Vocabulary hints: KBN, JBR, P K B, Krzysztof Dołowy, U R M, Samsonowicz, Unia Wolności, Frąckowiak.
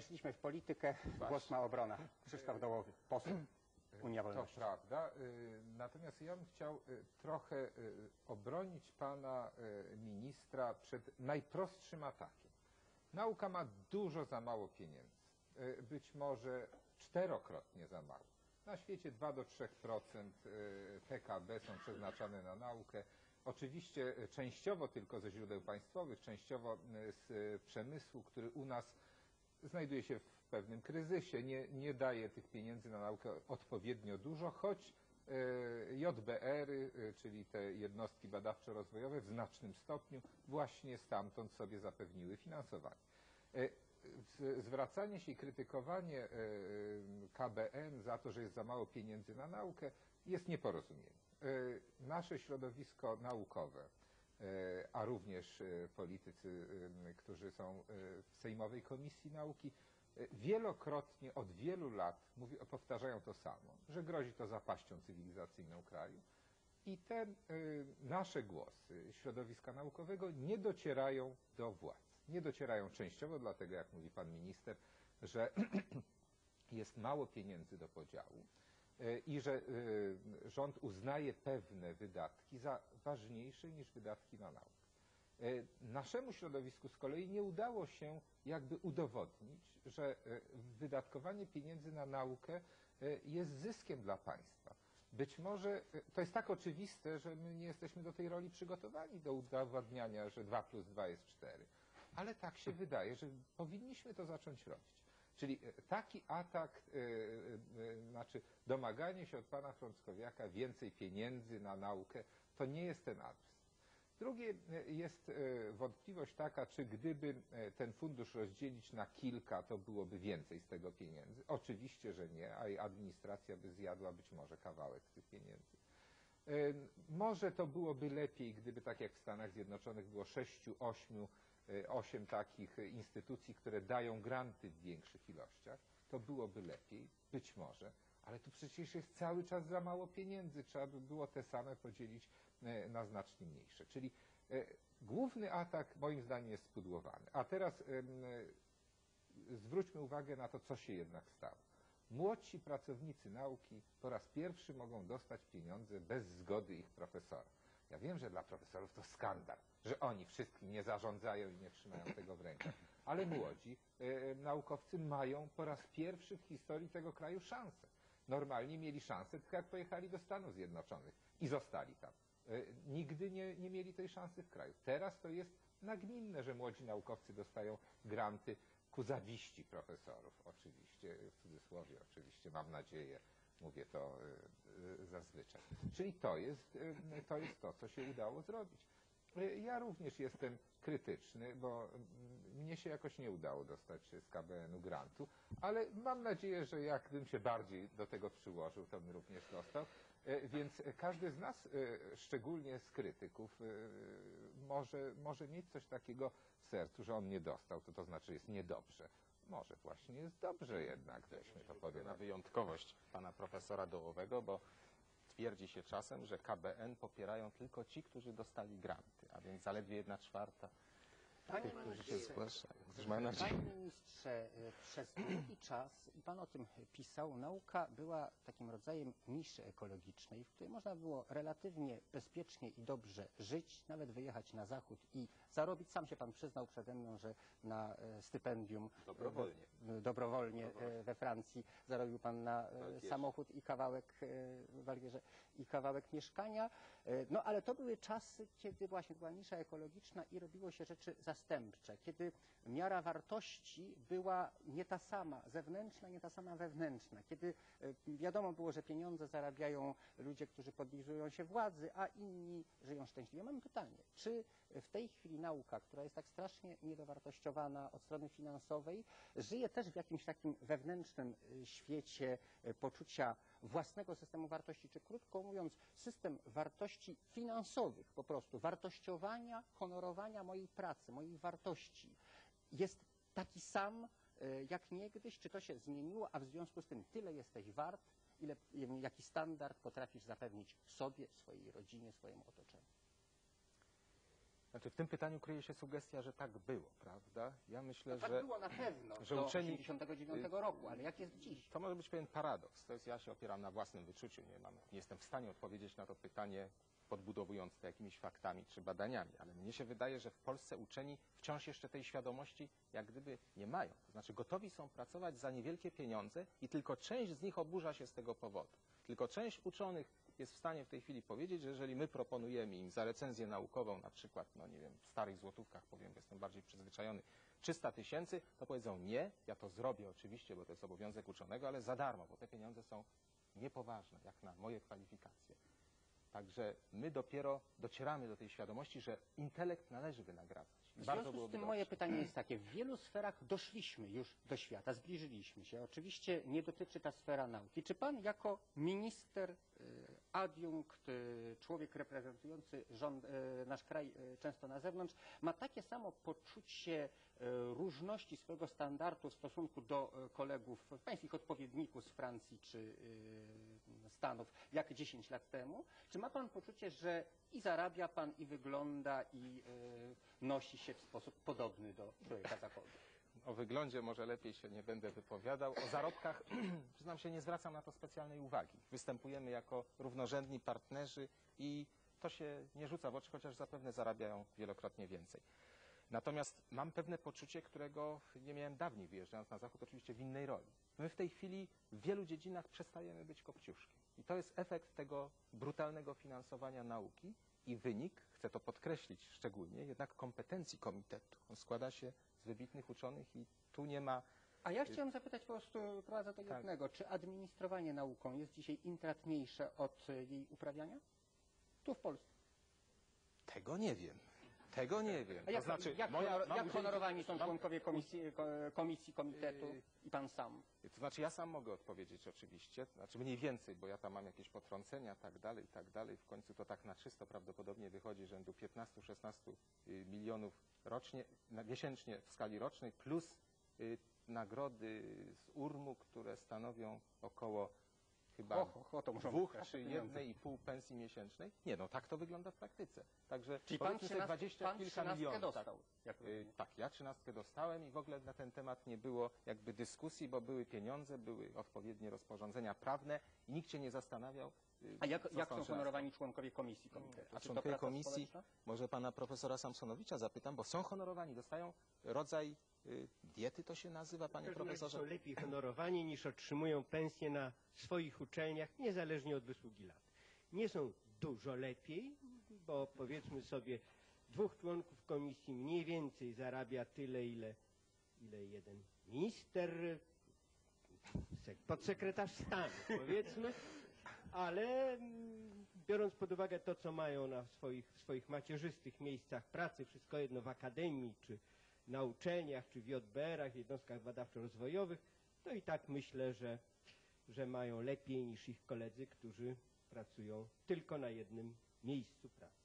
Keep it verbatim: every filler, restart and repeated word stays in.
Weszliśmy w politykę, własna obrona. Krzysztof Dołowy, poseł, Unia Wolności. To prawda, natomiast ja bym chciał trochę obronić pana ministra przed najprostszym atakiem. Nauka ma dużo za mało pieniędzy, być może czterokrotnie za mało. Na świecie dwa do trzech procent P K B są przeznaczane na naukę. Oczywiście częściowo tylko ze źródeł państwowych, częściowo z przemysłu, który u nas znajduje się w pewnym kryzysie, nie, nie daje tych pieniędzy na naukę odpowiednio dużo, choć J B R-y, czyli te jednostki badawczo-rozwojowe w znacznym stopniu właśnie stamtąd sobie zapewniły finansowanie. Zwracanie się i krytykowanie K B N za to, że jest za mało pieniędzy na naukę, jest nieporozumienie. Nasze środowisko naukowe, a również politycy, którzy są w Sejmowej Komisji Nauki, wielokrotnie od wielu lat mówi, powtarzają to samo, że grozi to zapaścią cywilizacyjną kraju i te nasze głosy środowiska naukowego nie docierają do władz. Nie docierają częściowo dlatego, jak mówi pan minister, że jest mało pieniędzy do podziału i że rząd uznaje pewne wydatki za ważniejsze niż wydatki na naukę. Naszemu środowisku z kolei nie udało się jakby udowodnić, że wydatkowanie pieniędzy na naukę jest zyskiem dla państwa. Być może to jest tak oczywiste, że my nie jesteśmy do tej roli przygotowani do udowadniania, że dwa plus dwa jest cztery. Ale tak się wydaje, że powinniśmy to zacząć robić. Czyli taki atak, znaczy domaganie się od pana Frąckowiaka więcej pieniędzy na naukę, to nie jest ten adres. Drugie jest wątpliwość taka, czy gdyby ten fundusz rozdzielić na kilka, to byłoby więcej z tego pieniędzy. Oczywiście, że nie, a i administracja by zjadła być może kawałek z tych pieniędzy. Może to byłoby lepiej, gdyby tak jak w Stanach Zjednoczonych było sześciu, ośmiu, osiem takich instytucji, które dają granty w większych ilościach, to byłoby lepiej, być może, ale tu przecież jest cały czas za mało pieniędzy, trzeba by było te same podzielić na znacznie mniejsze. Czyli główny atak moim zdaniem jest spudłowany. A teraz zwróćmy uwagę na to, co się jednak stało. Młodsi pracownicy nauki po raz pierwszy mogą dostać pieniądze bez zgody ich profesora. Ja wiem, że dla profesorów to skandal, że oni wszystkim nie zarządzają i nie trzymają tego w rękach, ale młodzi y, naukowcy mają po raz pierwszy w historii tego kraju szansę. Normalnie mieli szansę, tylko jak pojechali do Stanów Zjednoczonych i zostali tam. Y, nigdy nie, nie mieli tej szansy w kraju. Teraz to jest nagminne, że młodzi naukowcy dostają granty ku zawiści profesorów. Oczywiście, w cudzysłowie oczywiście, mam nadzieję. Mówię to zazwyczaj. Czyli to jest, to jest to, co się udało zrobić. Ja również jestem krytyczny, bo mnie się jakoś nie udało dostać z K B N-u grantu, ale mam nadzieję, że jakbym się bardziej do tego przyłożył, to bym również dostał. Więc każdy z nas, szczególnie z krytyków, może, może mieć coś takiego w sercu, że on nie dostał, to to znaczy jest niedobrze. Może właśnie jest dobrze jednak, weźmy to powiem. Na wyjątkowość pana profesora Dołowego, bo twierdzi się czasem, że K B N popierają tylko ci, którzy dostali granty, a więc zaledwie jedna czwarta tych, którzy się zgłaszają. Panie ministrze, przez długi czas, i pan o tym pisał, nauka była takim rodzajem niszy ekologicznej, w której można było relatywnie bezpiecznie i dobrze żyć, nawet wyjechać na zachód i zarobić. Sam się pan przyznał przede mną, że na stypendium dobrowolnie, dobrowolnie, dobrowolnie. we Francji zarobił pan na Walgierze. samochód i kawałek Walgierze, i kawałek mieszkania. No ale to były czasy, kiedy właśnie była nisza ekologiczna i robiło się rzeczy zastępcze, kiedy miara wartości była nie ta sama zewnętrzna, nie ta sama wewnętrzna. Kiedy wiadomo było, że pieniądze zarabiają ludzie, którzy podliżują się władzy, a inni żyją szczęśliwie. Mam pytanie, czy w tej chwili nauka, która jest tak strasznie niedowartościowana od strony finansowej, żyje też w jakimś takim wewnętrznym świecie poczucia własnego systemu wartości, czy krótko mówiąc system wartości finansowych, po prostu wartościowania, honorowania mojej pracy, mojej wartości jest taki sam jak niegdyś, czy to się zmieniło, a w związku z tym tyle jesteś wart, ile, jaki standard potrafisz zapewnić sobie, swojej rodzinie, swojemu otoczeniu? Znaczy w tym pytaniu kryje się sugestia, że tak było, prawda? Ja myślę, no tak że... było na pewno że do tysiąc dziewięćset osiemdziesiątego dziewiątego roku, ale jak jest dziś? To może być pewien paradoks. To jest, ja się opieram na własnym wyczuciu. Nie, mam, nie jestem w stanie odpowiedzieć na to pytanie, podbudowując to jakimiś faktami czy badaniami. Ale mnie się wydaje, że w Polsce uczeni wciąż jeszcze tej świadomości jak gdyby nie mają. To znaczy gotowi są pracować za niewielkie pieniądze i tylko część z nich oburza się z tego powodu. Tylko część uczonych jest w stanie w tej chwili powiedzieć, że jeżeli my proponujemy im za recenzję naukową, na przykład, no nie wiem, w starych złotówkach, powiem, jestem bardziej przyzwyczajony, trzysta tysięcy, to powiedzą nie, ja to zrobię oczywiście, bo to jest obowiązek uczonego, ale za darmo, bo te pieniądze są niepoważne, jak na moje kwalifikacje. Także my dopiero docieramy do tej świadomości, że intelekt należy wynagradzać. W związku z tym moje pytanie jest takie. W wielu sferach doszliśmy już do świata, zbliżyliśmy się. Oczywiście nie dotyczy ta sfera nauki. Czy pan jako minister, adiunkt, człowiek reprezentujący rząd, nasz kraj często na zewnątrz, ma takie samo poczucie różności swojego standardu w stosunku do kolegów, pańskich odpowiedników z Francji czy Stanów, jak dziesięć lat temu? Czy ma pan poczucie, że i zarabia pan, i wygląda, i nosi się w sposób podobny do człowieka zachodu? O wyglądzie może lepiej się nie będę wypowiadał. O zarobkach, przyznam się, nie zwracam na to specjalnej uwagi. Występujemy jako równorzędni partnerzy i to się nie rzuca w oczy, chociaż zapewne zarabiają wielokrotnie więcej. Natomiast mam pewne poczucie, którego nie miałem dawniej, wyjeżdżając na zachód, oczywiście w innej roli. My w tej chwili w wielu dziedzinach przestajemy być kopciuszkiem. I to jest efekt tego brutalnego finansowania nauki i wynik, chcę to podkreślić szczególnie, jednak kompetencji komitetu. On składa się z wybitnych uczonych i tu nie ma... A ja chciałem zapytać po prostu, prowadzę do jednego, tak. Czy administrowanie nauką jest dzisiaj intratniejsze od jej uprawiania? Tu w Polsce. Tego nie wiem. Tego nie wiem. A jak, to znaczy, jak, moja, honor, jak honorowani są członkowie komisji, komisji, komitetu i pan sam? To znaczy ja sam mogę odpowiedzieć oczywiście, to znaczy mniej więcej, bo ja tam mam jakieś potrącenia, tak dalej, tak dalej. W końcu to tak na czysto prawdopodobnie wychodzi rzędu piętnastu do szesnastu milionów rocznie, miesięcznie w skali rocznej, plus y, nagrody z U R M u, które stanowią około chyba ho, ho, ho, to dwóch czy jednej i pół pensji miesięcznej. Nie, no tak to wygląda w praktyce. Także czyli pan trzynastkę dostał. Tak, y, tak, ja trzynastkę dostałem i w ogóle na ten temat nie było jakby dyskusji, bo były pieniądze, były odpowiednie rozporządzenia prawne i nikt się nie zastanawiał. Y, A jak, jak są honorowani członkowie komisji komitetu? A członkowie komisji, społeczna? Może pana profesora Samsonowicza zapytam, bo są honorowani, dostają rodzaj y, diety, to się nazywa, panie profesorze? Są lepiej honorowani niż otrzymują pensje na swoich uczelniach, niezależnie od wysługi lat. Nie są dużo lepiej, bo powiedzmy sobie, dwóch członków komisji mniej więcej zarabia tyle, ile, ile jeden minister, podsekretarz stanu, powiedzmy, ale biorąc pod uwagę to, co mają na swoich, swoich macierzystych miejscach pracy, wszystko jedno w akademii, czy na uczelniach, czy w J B R ach, jednostkach badawczo-rozwojowych, to i tak myślę, że, że mają lepiej niż ich koledzy, którzy pracują tylko na jednym miejscu pracy.